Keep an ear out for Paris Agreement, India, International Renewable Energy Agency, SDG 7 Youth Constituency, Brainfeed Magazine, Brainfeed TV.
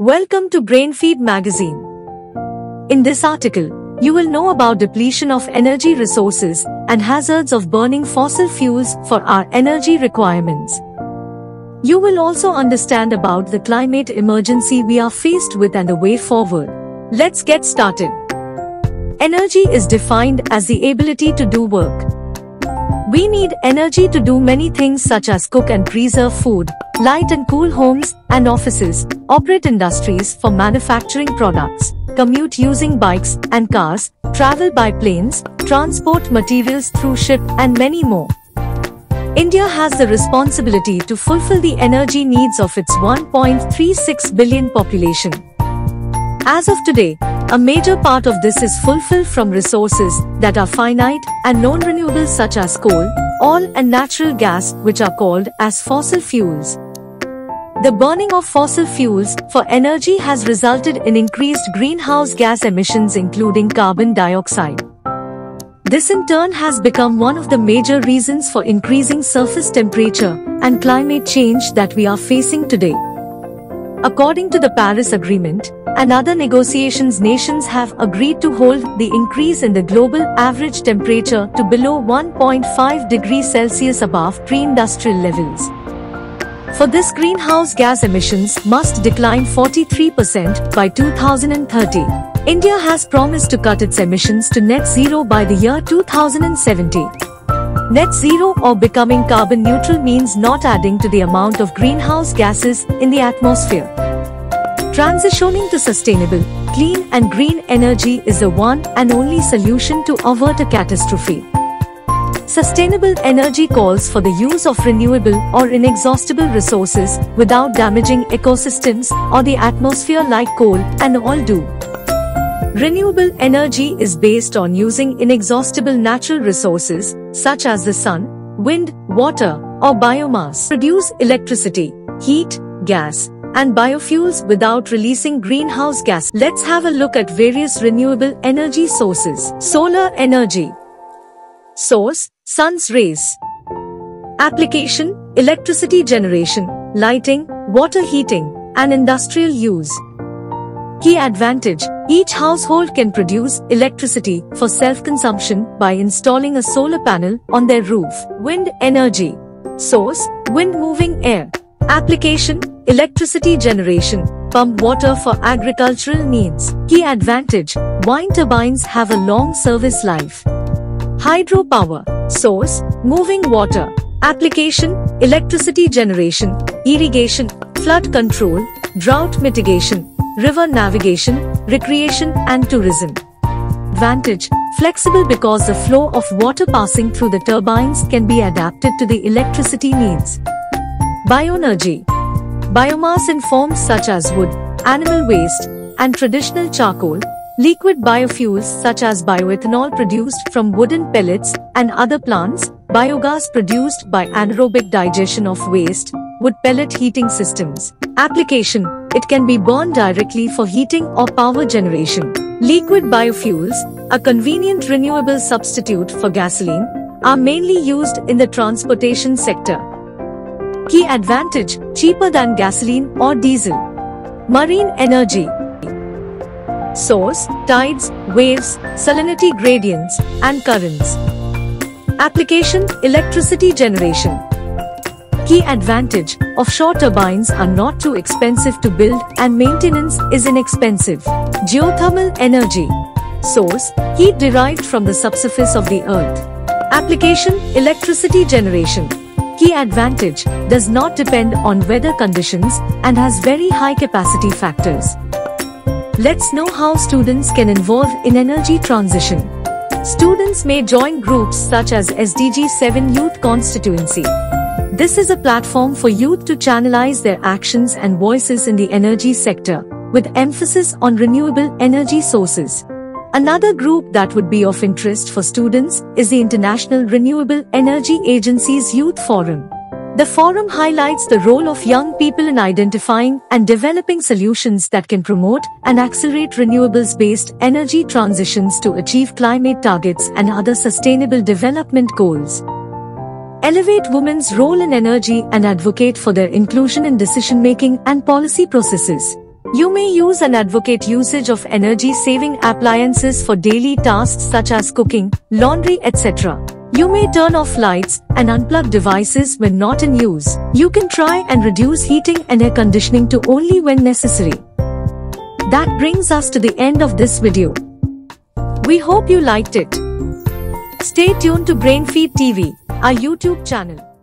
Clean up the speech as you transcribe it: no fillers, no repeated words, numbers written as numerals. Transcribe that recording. Welcome to Brainfeed Magazine. In this article, you will know about depletion of energy resources and hazards of burning fossil fuels for our energy requirements. You will also understand about the climate emergency we are faced with and the way forward. Let's get started. Energy is defined as the ability to do work. We need energy to do many things such as cook and preserve food, light and cool homes and offices, operate industries for manufacturing products, commute using bikes and cars, travel by planes, transport materials through ship and many more. India has the responsibility to fulfill the energy needs of its 1.36 billion population. As of today, a major part of this is fulfilled from resources that are finite and non-renewable such as coal, oil and natural gas, which are called as fossil fuels. The burning of fossil fuels for energy has resulted in increased greenhouse gas emissions including carbon dioxide. This in turn has become one of the major reasons for increasing surface temperature and climate change that we are facing today. According to the Paris Agreement and other negotiations, nations have agreed to hold the increase in the global average temperature to below 1.5 degrees Celsius above pre-industrial levels. For this, greenhouse gas emissions must decline 43% by 2030. India has promised to cut its emissions to net zero by the year 2070. Net zero or becoming carbon neutral means not adding to the amount of greenhouse gases in the atmosphere. Transitioning to sustainable, clean and green energy is the one and only solution to avert a catastrophe. Sustainable energy calls for the use of renewable or inexhaustible resources without damaging ecosystems or the atmosphere like coal and oil do. Renewable energy is based on using inexhaustible natural resources such as the sun, wind, water or biomass to produce electricity, heat, gas and biofuels without releasing greenhouse gas. Let's have a look at various renewable energy sources. Solar energy. Source: sun's rays. Application: electricity generation, lighting, water heating, and industrial use. Key advantage: each household can produce electricity for self-consumption by installing a solar panel on their roof. Wind energy. Source: wind moving air. Application: electricity generation, pump water for agricultural needs. Key advantage: wind turbines have a long service life. Hydropower. Source: moving water. Application: electricity generation, irrigation, flood control, drought mitigation, river navigation, recreation and tourism. Advantage: flexible because the flow of water passing through the turbines can be adapted to the electricity needs. Bioenergy. Biomass in forms such as wood, animal waste, and traditional charcoal, liquid biofuels such as bioethanol produced from wooden pellets and other plants, biogas produced by anaerobic digestion of waste, wood pellet heating systems. Application: it can be burned directly for heating or power generation. Liquid biofuels, a convenient renewable substitute for gasoline, are mainly used in the transportation sector. Key advantage: cheaper than gasoline or diesel. Marine energy. Source: tides, waves, salinity gradients, and currents. Application: electricity generation. Key advantage: offshore turbines are not too expensive to build and maintenance is inexpensive. Geothermal energy. Source: heat derived from the subsurface of the earth. Application: electricity generation. Key advantage: does not depend on weather conditions and has very high capacity factors. Let's know how students can involve in energy transition. Students may join groups such as SDG 7 Youth Constituency. This is a platform for youth to channelize their actions and voices in the energy sector, with emphasis on renewable energy sources. Another group that would be of interest for students is the International Renewable Energy Agency's Youth Forum. The forum highlights the role of young people in identifying and developing solutions that can promote and accelerate renewables-based energy transitions to achieve climate targets and other sustainable development goals. Elevate women's role in energy and advocate for their inclusion in decision-making and policy processes. You may use and advocate usage of energy-saving appliances for daily tasks such as cooking, laundry, etc. You may turn off lights and unplug devices when not in use. You can try and reduce heating and air conditioning to only when necessary. That brings us to the end of this video. We hope you liked it. Stay tuned to Brainfeed TV, our YouTube channel.